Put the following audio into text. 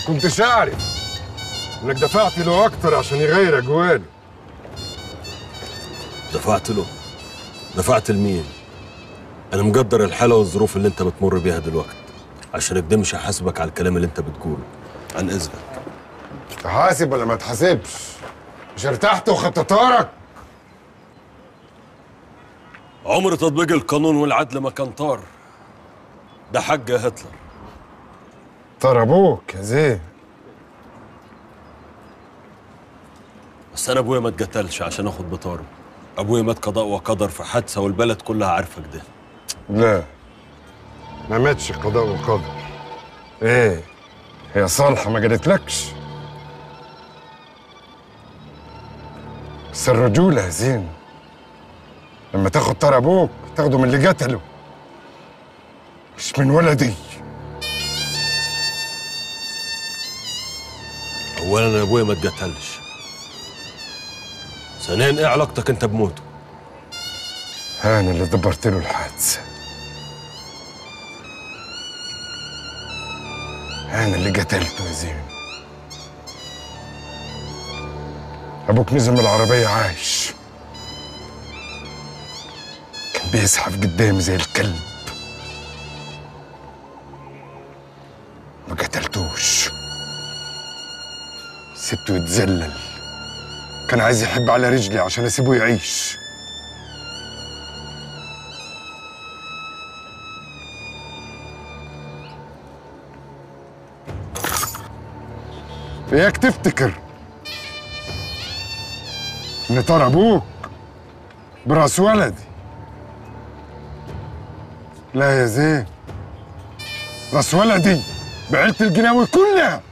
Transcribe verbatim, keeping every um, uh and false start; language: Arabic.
ما كنتش أعرف إنك دفعت له أكتر عشان يغير أجواني. دفعت له؟ دفعت لمين؟ أنا مقدر الحالة والظروف اللي أنت بتمر بيها دلوقتي، عشان كده مش هحاسبك على الكلام اللي أنت بتقوله. عن إذنك. تحاسب ولا ما تحاسبش؟ مش ارتحت وخدت طارك؟ عمر تطبيق القانون والعدل ما كان طار، ده حج هتلر. طار أبوك يا زين. بس أنا أبويا ما اتقتلش عشان آخد بطاره، أبويا مات قضاء وقدر في حادثة والبلد كلها عارفة كده. لا، ما ماتش قضاء وقدر. إيه؟ هي صالحة ما جرتلكش؟ بس الرجولة يا زين، لما تاخد طار أبوك تاخده من اللي قتله، مش من ولدي. أولاً أنا أبويا ما اتقتلش. ثانياً إيه علاقتك أنت بموته؟ أنا اللي دبرت له الحادثة. أنا اللي قتلته يا زين. أبوك نزل من العربية عايش. كان بيزحف قدامي زي الكلب. ما قتلتوش. سبته يتذلل. كان عايز يحب على رجلي عشان اسيبه يعيش. اياك تفتكر ان طار ابوك براس ولدي. لا يا زين، راس ولدي بعيلة القناوي كلها.